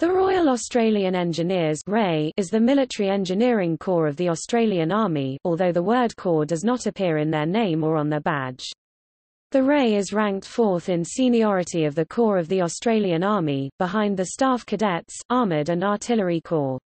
The Royal Australian Engineers (RAE) is the military engineering corps of the Australian Army, although the word corps does not appear in their name or on their badge. The RAE is ranked 4th in seniority of the Corps of the Australian Army, behind the Staff Cadets, Armoured and Artillery Corps.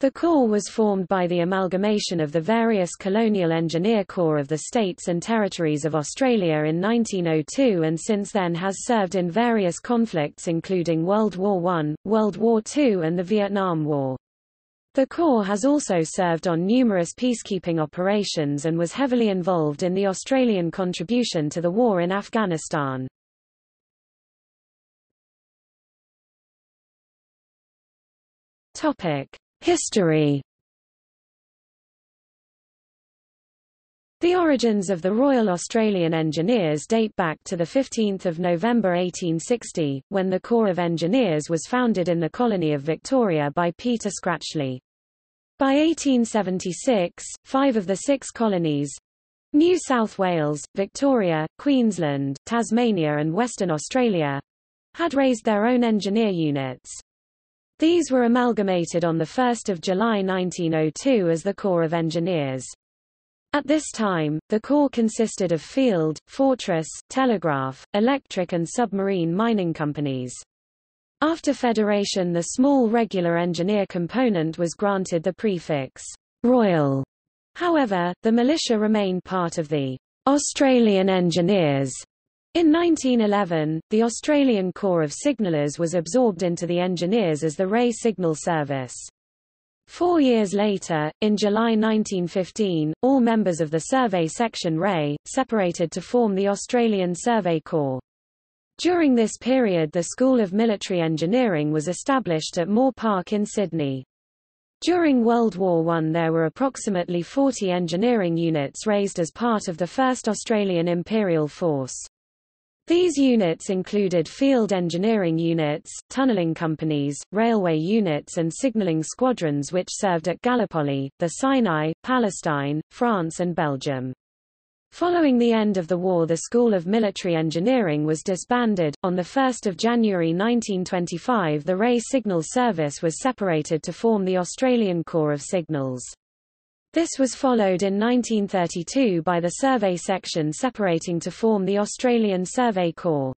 The Corps was formed by the amalgamation of the various Colonial Engineer Corps of the States and Territories of Australia in 1902 and since then has served in various conflicts including World War I, World War II and the Vietnam War. The Corps has also served on numerous peacekeeping operations and was heavily involved in the Australian contribution to the war in Afghanistan. History. The origins of the Royal Australian Engineers date back to the 15th of November 1860, when the Corps of Engineers was founded in the colony of Victoria by Peter Scratchley. By 1876, 5 of the 6 colonies—New South Wales, Victoria, Queensland, Tasmania and Western Australia—had raised their own engineer units. These were amalgamated on 1 July 1902 as the Corps of Engineers. At this time, the Corps consisted of field, fortress, telegraph, electric and submarine mining companies. After federation, the small regular engineer component was granted the prefix Royal. However, the militia remained part of the Australian Engineers. In 1911, the Australian Corps of Signallers was absorbed into the Engineers as the RAE Signal Service. 4 years later, in July 1915, all members of the Survey Section RAE separated to form the Australian Survey Corps. During this period, the School of Military Engineering was established at Moore Park in Sydney. During World War I, there were approximately 40 engineering units raised as part of the 1st Australian Imperial Force. These units included field engineering units, tunnelling companies, railway units and signalling squadrons which served at Gallipoli, the Sinai, Palestine, France and Belgium. Following the end of the war, the School of Military Engineering was disbanded. On 1 January 1925 the RAE Signal Service was separated to form the Australian Corps of Signals. This was followed in 1932 by the Survey Section separating to form the Australian Survey Corps.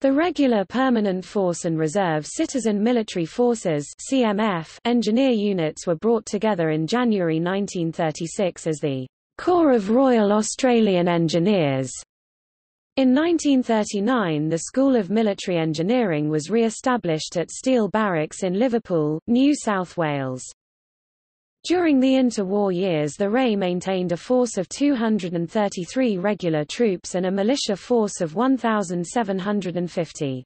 The Regular Permanent Force and Reserve Citizen Military Forces (CMF) engineer units were brought together in January 1936 as the Corps of Royal Australian Engineers. In 1939 the School of Military Engineering was re-established at Steel Barracks in Liverpool, New South Wales. During the interwar years the RAE maintained a force of 233 regular troops and a militia force of 1,750.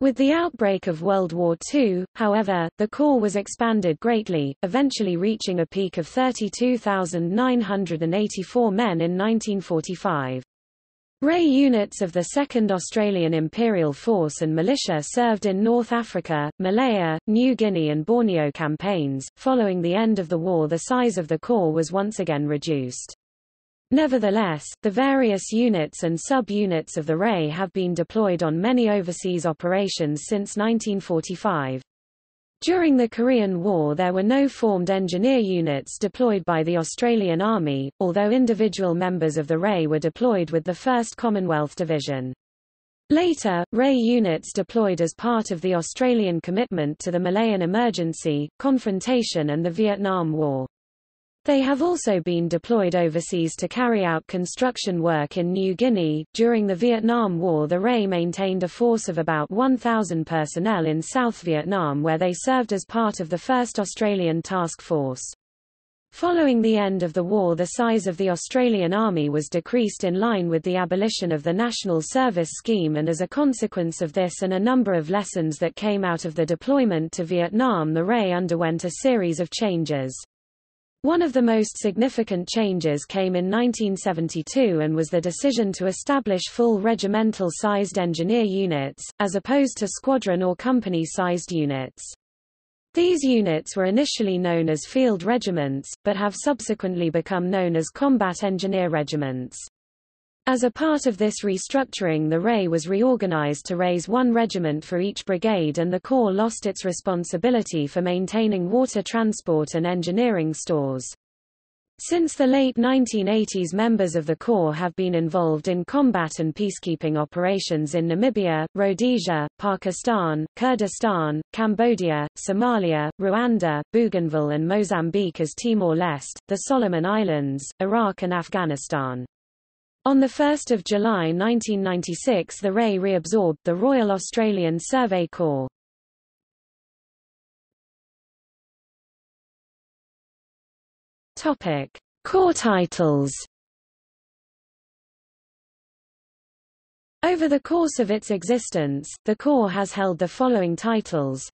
With the outbreak of World War II, however, the Corps was expanded greatly, eventually reaching a peak of 32,984 men in 1945. RAE units of the 2nd Australian Imperial Force and militia served in North Africa, Malaya, New Guinea and Borneo campaigns. Following the end of the war, the size of the Corps was once again reduced. Nevertheless, the various units and sub-units of the RAE have been deployed on many overseas operations since 1945. During the Korean War there were no formed engineer units deployed by the Australian Army, although individual members of the RAE were deployed with the 1st Commonwealth Division. Later, RAE units deployed as part of the Australian commitment to the Malayan Emergency, Confrontation and the Vietnam War. They have also been deployed overseas to carry out construction work in New Guinea. During the Vietnam War, the RAE maintained a force of about 1,000 personnel in South Vietnam where they served as part of the 1st Australian Task Force. Following the end of the war, the size of the Australian Army was decreased in line with the abolition of the National Service Scheme, and as a consequence of this and a number of lessons that came out of the deployment to Vietnam, the RAE underwent a series of changes. One of the most significant changes came in 1972 and was the decision to establish full regimental-sized engineer units, as opposed to squadron or company-sized units. These units were initially known as field regiments, but have subsequently become known as combat engineer regiments. As a part of this restructuring, the RAE was reorganised to raise one regiment for each brigade, and the Corps lost its responsibility for maintaining water transport and engineering stores. Since the late 1980s, members of the Corps have been involved in combat and peacekeeping operations in Namibia, Rhodesia, Pakistan, Kurdistan, Cambodia, Somalia, Rwanda, Bougainville and Mozambique as Timor-Leste, the Solomon Islands, Iraq and Afghanistan. On 1 July 1996 the RAE reabsorbed the Royal Australian Survey Corps. Corps titles. Over the course of its existence, the Corps has held the following titles.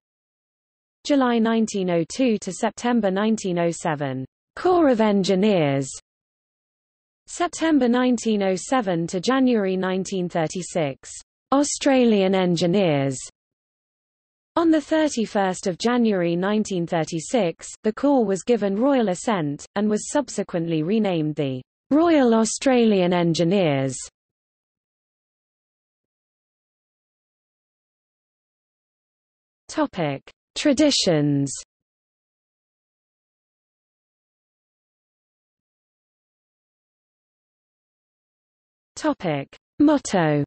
July 1902 to September 1907, Corps of Engineers. September 1907 to January 1936, Australian Engineers. On 31 January 1936, the Corps was given royal assent, and was subsequently renamed the Royal Australian Engineers. Traditions. Motto.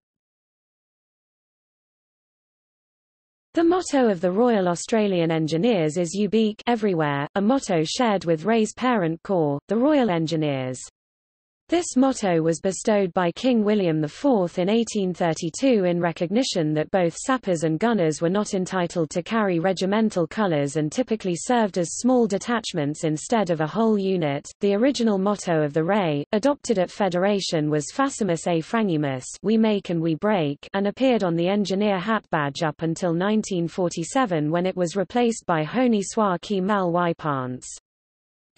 The motto of the Royal Australian Engineers is "Ubique, everywhere," a motto shared with RAE's parent corps, the Royal Engineers. This motto was bestowed by King William IV in 1832 in recognition that both sappers and gunners were not entitled to carry regimental colours and typically served as small detachments instead of a whole unit. The original motto of the RAE, adopted at Federation, was Facimus a Frangimus, "We make and we break," and appeared on the engineer hat badge up until 1947 when it was replaced by Honi soit qui mal y pense.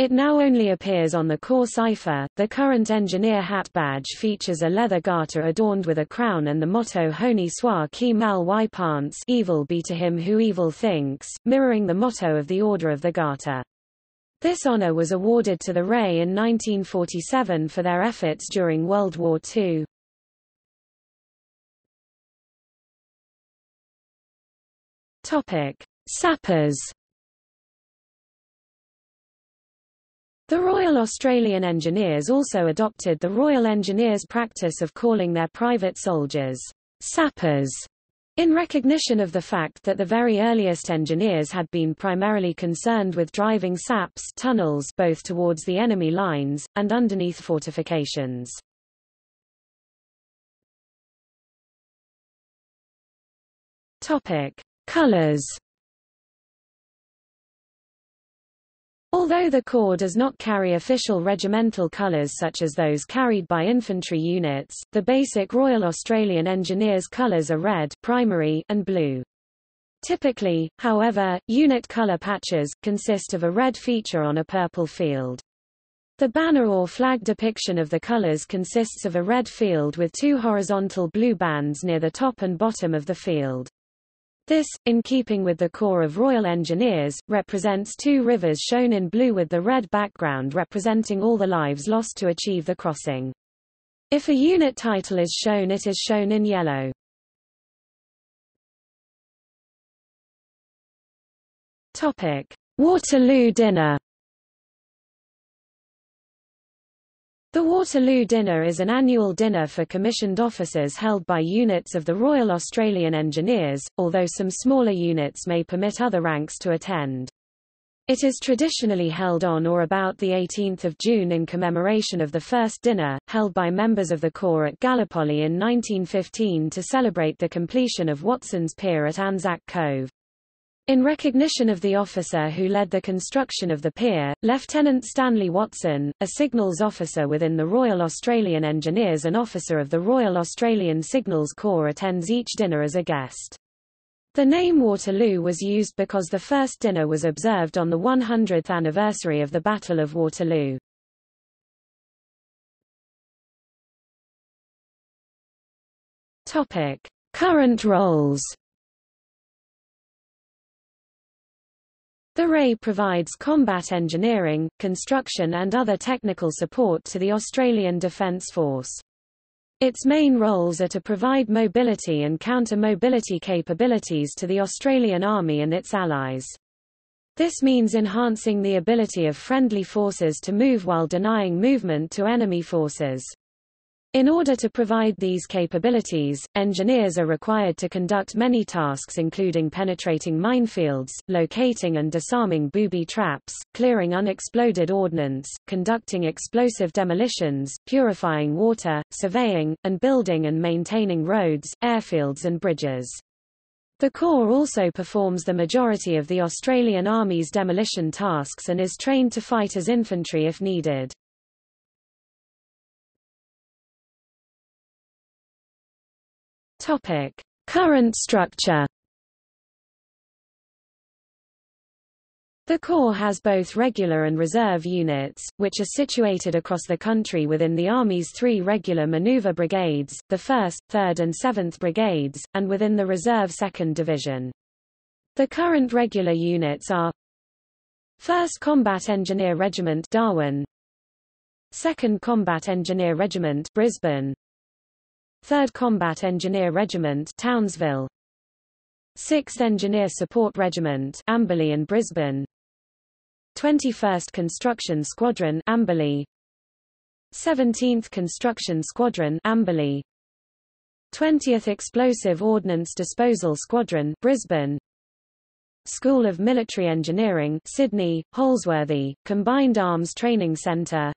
It now only appears on the Corps cipher. The current engineer hat badge features a leather garter adorned with a crown and the motto "Honi soit qui mal y pense," "Evil be to him who evil thinks," mirroring the motto of the Order of the Garter. This honour was awarded to the RAE in 1947 for their efforts during World War II. Topic: Sappers. The Royal Australian Engineers also adopted the Royal Engineers' practice of calling their private soldiers sappers, in recognition of the fact that the very earliest engineers had been primarily concerned with driving saps tunnels both towards the enemy lines, and underneath fortifications. Colours. Although the Corps does not carry official regimental colours such as those carried by infantry units, the basic Royal Australian Engineers colours are red, primary, and blue. Typically, however, unit colour patches consist of a red feature on a purple field. The banner or flag depiction of the colours consists of a red field with two horizontal blue bands near the top and bottom of the field. This, in keeping with the Corps of Royal Engineers, represents two rivers shown in blue with the red background representing all the lives lost to achieve the crossing. If a unit title is shown, it is shown in yellow. Waterloo Dinner. The Waterloo Dinner is an annual dinner for commissioned officers held by units of the Royal Australian Engineers, although some smaller units may permit other ranks to attend. It is traditionally held on or about 18 June in commemoration of the first dinner, held by members of the Corps at Gallipoli in 1915 to celebrate the completion of Watson's Pier at Anzac Cove. In recognition of the officer who led the construction of the pier, Lieutenant Stanley Watson, a signals officer within the Royal Australian Engineers and officer of the Royal Australian Signals Corps, attends each dinner as a guest. The name Waterloo was used because the first dinner was observed on the 100th anniversary of the Battle of Waterloo. Current roles. The RAE provides combat engineering, construction and other technical support to the Australian Defence Force. Its main roles are to provide mobility and counter-mobility capabilities to the Australian Army and its allies. This means enhancing the ability of friendly forces to move while denying movement to enemy forces. In order to provide these capabilities, engineers are required to conduct many tasks including penetrating minefields, locating and disarming booby traps, clearing unexploded ordnance, conducting explosive demolitions, purifying water, surveying, and building and maintaining roads, airfields and bridges. The Corps also performs the majority of the Australian Army's demolition tasks and is trained to fight as infantry if needed. Topic: Current structure. The Corps has both regular and reserve units, which are situated across the country within the Army's three regular manoeuvre brigades, the 1st, 3rd and 7th Brigades, and within the reserve 2nd Division. The current regular units are 1st Combat Engineer Regiment Darwin, 2nd Combat Engineer Regiment Brisbane, 3rd Combat Engineer Regiment Townsville, 6th Engineer Support Regiment Amberley and Brisbane, 21st Construction Squadron Amberley, 17th Construction Squadron Amberley, 20th Explosive Ordnance Disposal Squadron Brisbane, School of Military Engineering Sydney, Holsworthy, Combined Arms Training Centre,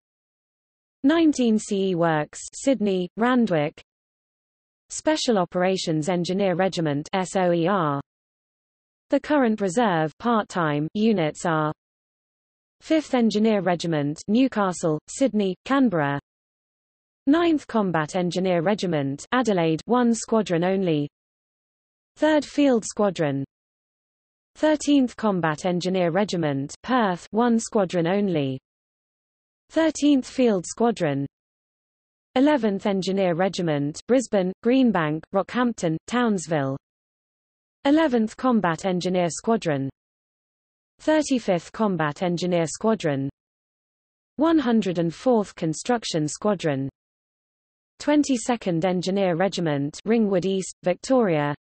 19 CE Works Sydney, Randwick, Special Operations Engineer Regiment SOER. The current reserve part-time units are 5th Engineer Regiment Newcastle, Sydney, Canberra, 9th Combat Engineer Regiment Adelaide, one squadron only, 3rd Field Squadron, 13th Combat Engineer Regiment Perth, one squadron only, 13th Field Squadron, 11th Engineer Regiment Brisbane, Greenbank, Rockhampton, Townsville, 11th Combat Engineer Squadron, 35th Combat Engineer Squadron, 104th Construction Squadron, 22nd Engineer Regiment Ringwood East, Victoria.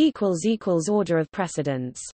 == Order of precedence